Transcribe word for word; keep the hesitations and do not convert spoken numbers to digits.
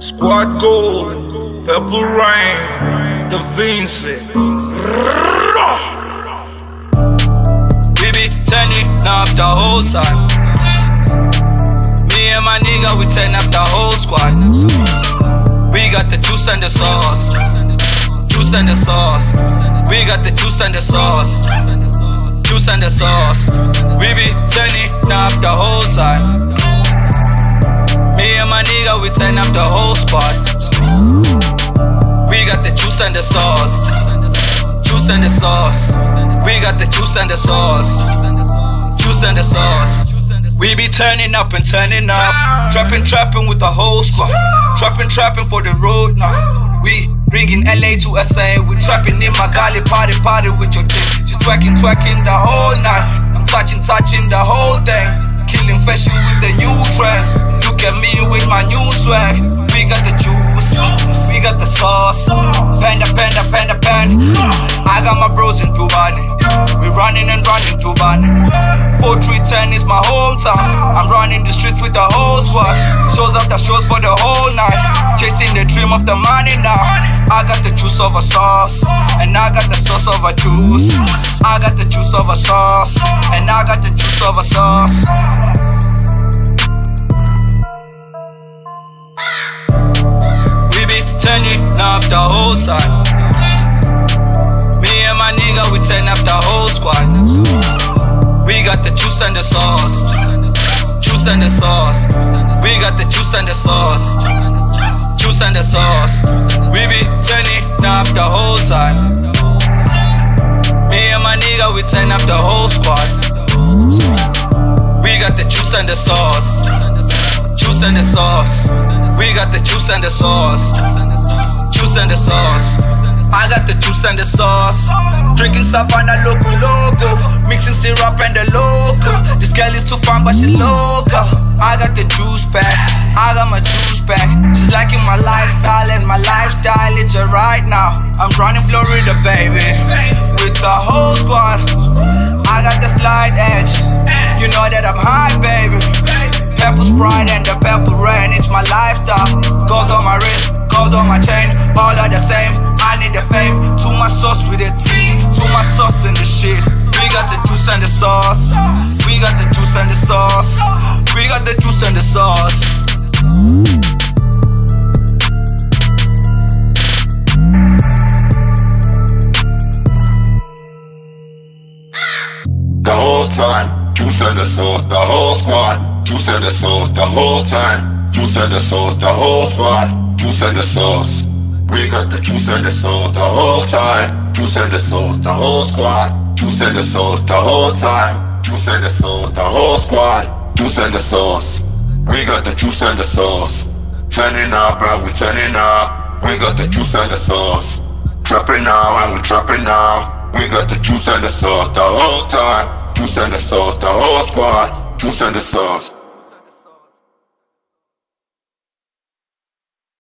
Squad Gold, Purple Rain, Da Vince. We be turning up the whole time. Me and my nigga, we turn up the whole squad. We got the juice and the sauce. Juice and the sauce. We got the juice and the sauce. Juice and the sauce. We be turning up the whole time. Me and my nigga, we turn up the whole spot. We got the juice and the sauce. Juice and the sauce. We got the juice and the sauce. Juice and the sauce. We be turning up and turning up. Trapping, trapping with the whole squad. Trapping, trapping for the road now. We bringing L A to S A. We trapping in my galley, party, party with your dick. She's twerking, twerking the whole night. I'm touching, touching the whole thing. Killing fashion with the new trend. Look at me with my new swag. We got the juice, we got the sauce. Panda, panda, panda, panda. I got my bros in Dubani. We running and running Dubani. four three ten is my hometown. I'm running the streets with the whole squad. Shows after shows for the whole night. Chasing the dream of the money now. I got the juice of a sauce, and I got the sauce of a juice. I got the juice of a sauce, and I got the juice of a sauce. Turning up the whole time. Me and my nigga, we turn up the whole squad. We got the juice and the sauce. Juice and the sauce. We got the juice and the sauce. Juice and the sauce. We be turning up the whole time. Me and my nigga, we turn up the whole squad. We got the juice and the sauce. Juice and the sauce. We got the juice and the sauce. Juice and the sauce. I got the juice and the sauce. Drinking Savannah loco loco. Mixing syrup and the loco. This girl is too fun but she loco. I got the juice back. I got my juice back. She's liking my lifestyle and my lifestyle is her right now. I'm running Florida baby with the whole squad. I got the slide edge. You know that I'm high baby. Purple Sprite and the purple rain. It's my lifestyle. Gold on my wrist, gold on my chain, all are the same. I need the fame. To my sauce with a T. To my sauce in the shit. We got the juice and the sauce. We got the juice and the sauce. We got the juice and the sauce. The whole time, juice and the sauce. The whole squad, juice and the sauce. The whole time, juice and the sauce. The whole squad. Juice and the sauce. We got the juice and the sauce the whole time. Juice and the sauce, the whole squad. Juice and the sauce the whole time. Juice and the sauce, the whole squad. Juice and the sauce. We got the juice and the sauce. Turning up and we turning up. We got the juice and the sauce. Trapping now and we trapping now. We got the juice and the sauce the whole time. Juice and the sauce, the whole squad. Juice and the sauce.